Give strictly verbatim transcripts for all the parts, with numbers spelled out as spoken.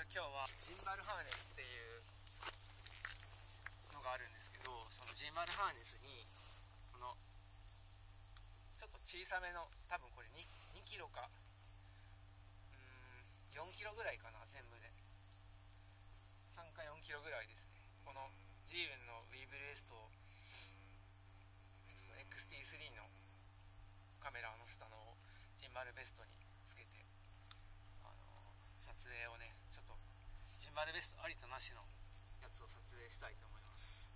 応今日はジンバルハーネスっていうのがあるんですけど、そのジンバルハーネスにこのちょっと小さめの、多分これ 2, 2キロかうーんよんキロぐらいかな、全部でさんかよんキロぐらいですね。このジーウンのウィーブル S と エックスティースリー のカメラの下のをジンバルベストにつけて、あのー、撮影をね、ちょっとジンバルベストありとなしのやつを撮影したいと思います。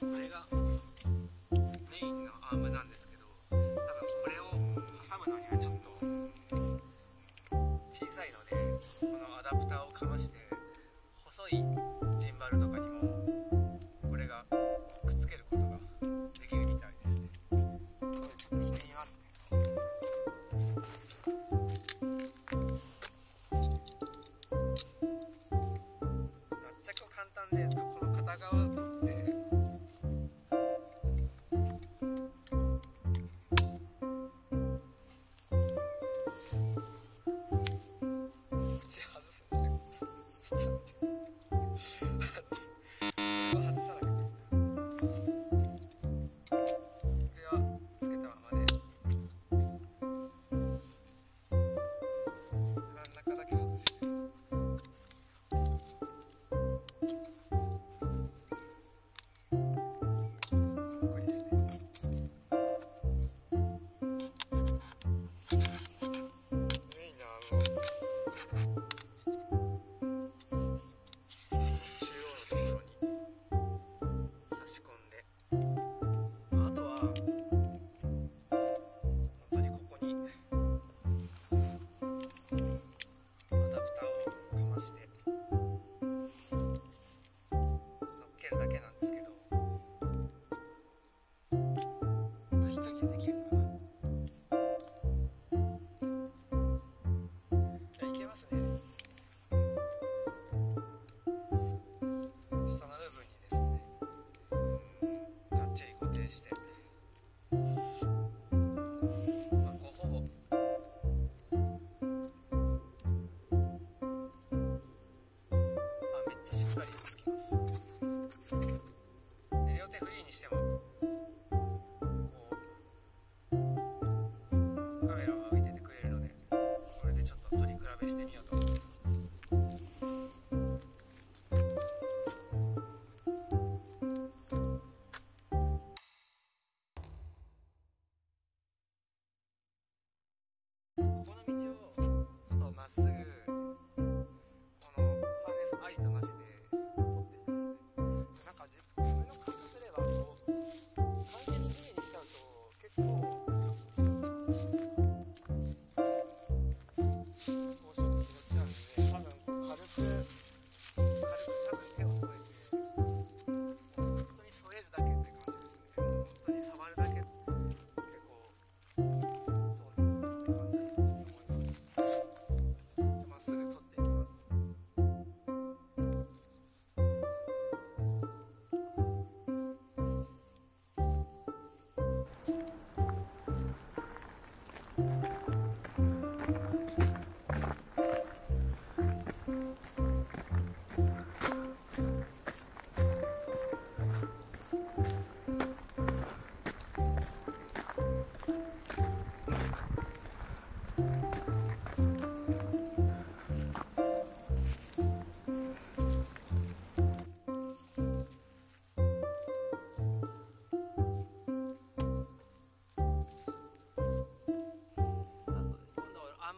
これがメインのアームなんですけど、多分これを挟むのにはちょっと小さいので、このアダプターをかまして細いジンバルとかにもこれがくっつけることができるみたいですね。これちょっと着てみますね。脱着を簡単で、この片側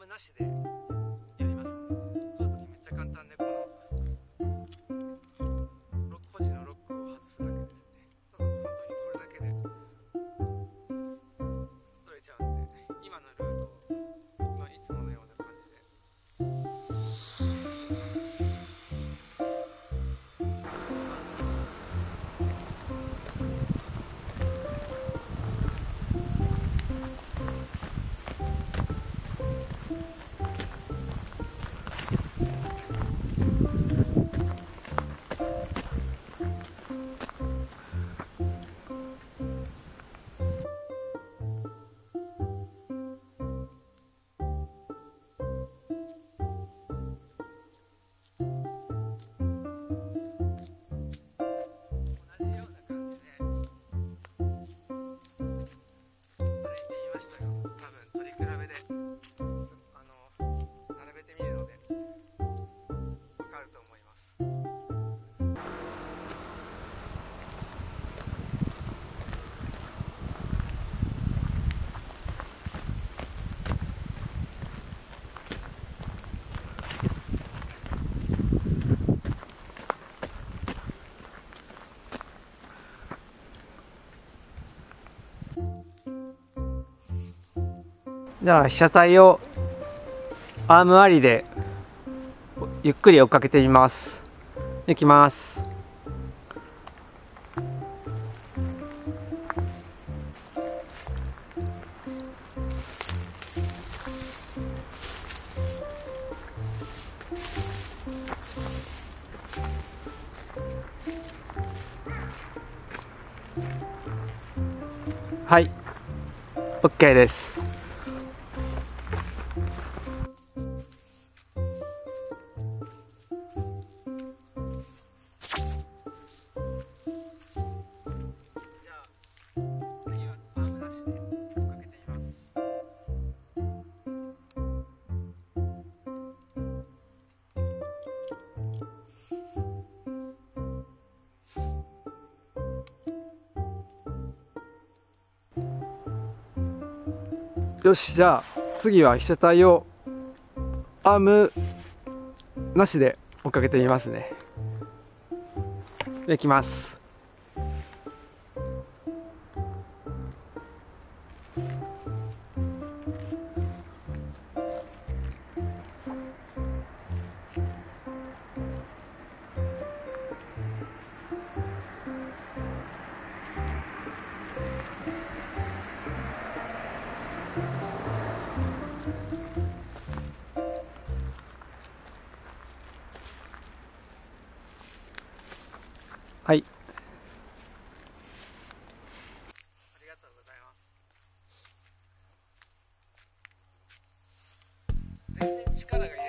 なしでやりますね。その時めっちゃ簡単で、このロック保持のロックを外すだけですね。本当にこれだけで取れちゃうんで、今のルートを、まあ、いつものような感じで。you した。多分取り比べであの並べてみるので分かると思います。だから被写体をアームありでゆっくり追っかけてみます。いきます。はい、 OK です。よし、じゃあ次は被写体をアームなしで追っかけてみますね。できます。はい、ありがとうございます。全然力が